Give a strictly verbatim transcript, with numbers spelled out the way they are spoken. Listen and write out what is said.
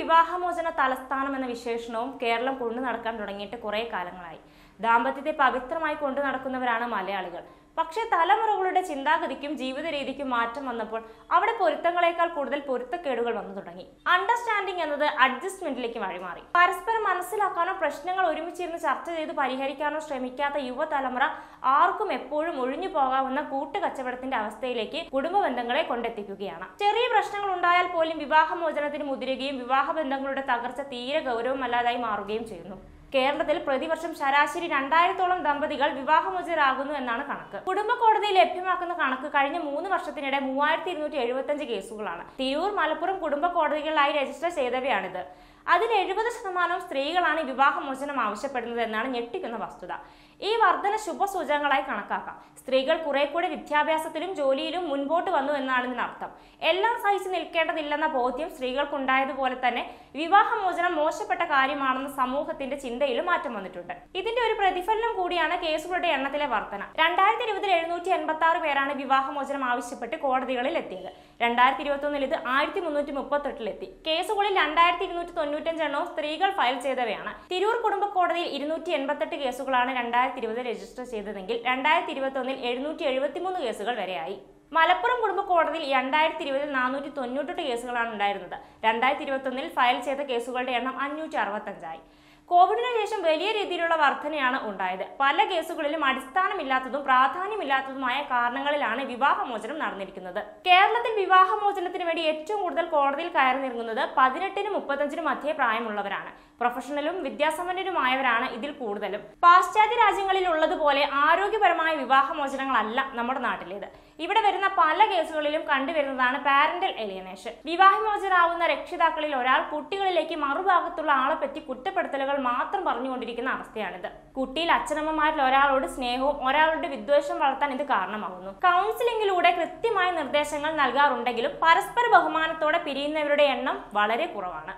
വിവാഹമോചന തലസ്ഥാനം എന്ന വിശേഷണവും കേരളം കൊണ്ടു നടക്കാൻ തുടങ്ങിയിട്ട് കുറേ കാലങ്ങളായി. ദാമ്പത്യത്തെ പവിത്രമായി കൊണ്ടു നടക്കുന്നവരാണ് മലയാളികൾ. പക്ഷേ തലമുറകളുടെ ചിന്താഗതിക്കും ജീവിത രീതിക്കും മാറ്റം വന്നപ്പോൾ അവിടെ പൊരുത്തങ്ങളേക്കാൾ കൂടുതൽ പൊരുത്തക്കേടുകൾ വന്നു തുടങ്ങി. അണ്ടർസ്റ്റാൻഡിംഗ് എന്നത് അഡ്ജസ്റ്റ്മെന്റിലേക്ക് വഴിമാറി. പരസ്പരം മനസ്സിലാക്കാനോ പ്രശ്നങ്ങൾ ഒരുമിച്ചിരുന്ന് ചർച്ച ചെയ്ത് പരിഹരിക്കാനോ ശ്രമിക്കാത്ത യുവതലമുറ ആർക്കും എപ്പോഴും ഒഴിഞ്ഞു പോകാവുന്ന കൂട്ടുകച്ചവടത്തിന്റെ അവസ്ഥയിലേക്ക് കുടുംബ ബന്ധങ്ങളെ കൊണ്ടെത്തിക്കുകയാണ്. ചെറിയ പ്രശ്നങ്ങൾ ഉണ്ടായാൽ പോലും വിവാഹമോചനത്തിന് മുതിരുകയും വിവാഹ ബന്ധങ്ങളുടെ തകർച്ച തീരെ ഗൗരവമല്ലാതായി മാറുകയും ചെയ്യുന്നു. കേരളത്തിൽ പ്രതിവർഷം ശരാശരി രണ്ടായിരത്തോളം ദമ്പതികൾ വിവാഹമോചിതരാകുന്നു എന്നാണ് കണക്ക്. കുടുംബ കോടതി ലഭ്യമാക്കുന്ന കണക്ക് കഴിഞ്ഞ മൂന്ന് വർഷത്തിനിടെ മൂവായിരത്തി ഇരുന്നൂറ്റി എഴുപത്തി അഞ്ച് കേസുകളാണ്. തിരൂർ, മലപ്പുറം കുടുംബ കോടതികളിലായി രജിസ്റ്റർ ചെയ്തവയാണിത്. അതിൽ എഴുപത് ശതമാനവും സ്ത്രീകളാണ് വിവാഹമോചനം ആവശ്യപ്പെടുന്നത് എന്നാണ് ഞെട്ടിക്കുന്ന വസ്തുത. ഈ വർധന ശുഭസൂചകങ്ങളായി കണക്കാക്കാം. സ്ത്രീകൾ കുറെ കൂടെ വിദ്യാഭ്യാസത്തിലും ജോലിയിലും മുൻപോട്ട് വന്നു എന്നാണ് ഇതിനർത്ഥം. എല്ലാം സഹിച്ചു നിൽക്കേണ്ടതില്ലെന്ന ബോധ്യം സ്ത്രീകൾക്കുണ്ടായതുപോലെ തന്നെ വിവാഹമോചനം മോശപ്പെട്ട കാര്യമാണെന്ന സമൂഹത്തിന്റെ ചിന്തയിലും മാറ്റം വന്നിട്ടുണ്ട്. ഇതിന്റെ ഒരു പ്രതിഫലനം കൂടിയാണ് കേസുകളുടെ എണ്ണത്തിലെ വർധന. രണ്ടായിരത്തി ഇരുപതിൽ എഴുന്നൂറ്റി എൺപത്തി ആറ് പേരാണ് വിവാഹമോചനം ആവശ്യപ്പെട്ട് കോടതികളിൽ എത്തിയത്. രണ്ടായിരത്തി ഇരുപത്തി ഒന്നിൽ ഇത് ആയിരത്തി മുന്നൂറ്റി മുപ്പത്തി എട്ടിലെത്തി. കേസുകളിൽ രണ്ടായിരത്തി ഇരുന്നൂറ്റി തൊണ്ണൂറ്റഞ്ച് എണ്ണവും സ്ത്രീകൾ ഫയൽ ചെയ്തവയാണ്. തിരൂർ കുടുംബ കോടതിയിൽ ഇരുന്നൂറ്റി എൺപത്തെട്ട് കേസുകളാണ് രണ്ടായിരത്തി ഇരുപത് രജിസ്റ്റർ ചെയ്തതെങ്കിൽ രണ്ടായിരത്തി ഇരുപത്തി ഒന്നിൽ എഴുന്നൂറ്റി എഴുപത്തി മൂന്ന് കേസുകൾ വരെയായി. മലപ്പുറം കുടുംബ കോടതിയിൽ രണ്ടായിരത്തി ഇരുപതിൽ നാനൂറ്റി തൊണ്ണൂറ്റെട്ട് കേസുകളാണ് ഉണ്ടായിരുന്നത്. രണ്ടായിരത്തി ഇരുപത്തി ഒന്നിൽ ഫയൽ ചെയ്ത കേസുകളുടെ എണ്ണം അഞ്ഞൂറ്റി അറുപത്തഞ്ചായി. കോവിഡിന് ശേഷം വലിയ രീതിയിലുള്ള വർധനയാണ് ഉണ്ടായത്. പല കേസുകളിലും അടിസ്ഥാനമില്ലാത്തതും പ്രാധാന്യമില്ലാത്തതുമായ കാരണങ്ങളിലാണ് വിവാഹമോചനം നടന്നിരിക്കുന്നത്. കേരളത്തിൽ വിവാഹമോചനത്തിന് വേണ്ടി ഏറ്റവും കൂടുതൽ കോടതിയിൽ കയറിനിറങ്ങുന്നത് പതിനെട്ടിനും മുപ്പത്തഞ്ചിനും മധ്യേ പ്രായമുള്ളവരാണ്. പ്രൊഫഷണലും വിദ്യാസമ്പന്നരുമായവരാണ് ഇതിൽ കൂടുതലും. പാശ്ചാത്യ രാജ്യങ്ങളിൽ ഉള്ളതുപോലെ ആരോഗ്യപരമായ വിവാഹമോചനങ്ങളല്ല നമ്മുടെ നാട്ടിലേത്. ഇവിടെ വരുന്ന പല കേസുകളിലും കണ്ടുവരുന്നതാണ് പാരന്റൽ എലിയനേഷൻ. വിവാഹമോചനാവുന്ന രക്ഷിതാക്കളിൽ ഒരാൾ കുട്ടികളിലേക്ക് മറുഭാഗത്തുള്ള ആളെപ്പറ്റി കുറ്റപ്പെടുത്തലുകൾ മാത്രം പറഞ്ഞുകൊണ്ടിരിക്കുന്ന അവസ്ഥയാണിത്. കുട്ടിയിൽ അച്ഛനമ്മമാരിൽ ഒരാളോട് സ്നേഹവും ഒരാളുടെ വിദ്വേഷം വളർത്താൻ ഇത് കാരണമാകുന്നു. കൗൺസിലിംഗിലൂടെ കൃത്യമായ നിർദ്ദേശങ്ങൾ നൽകാറുണ്ടെങ്കിലും പരസ്പര ബഹുമാനത്തോടെ പിരിയുന്നവരുടെ എണ്ണം വളരെ കുറവാണ്.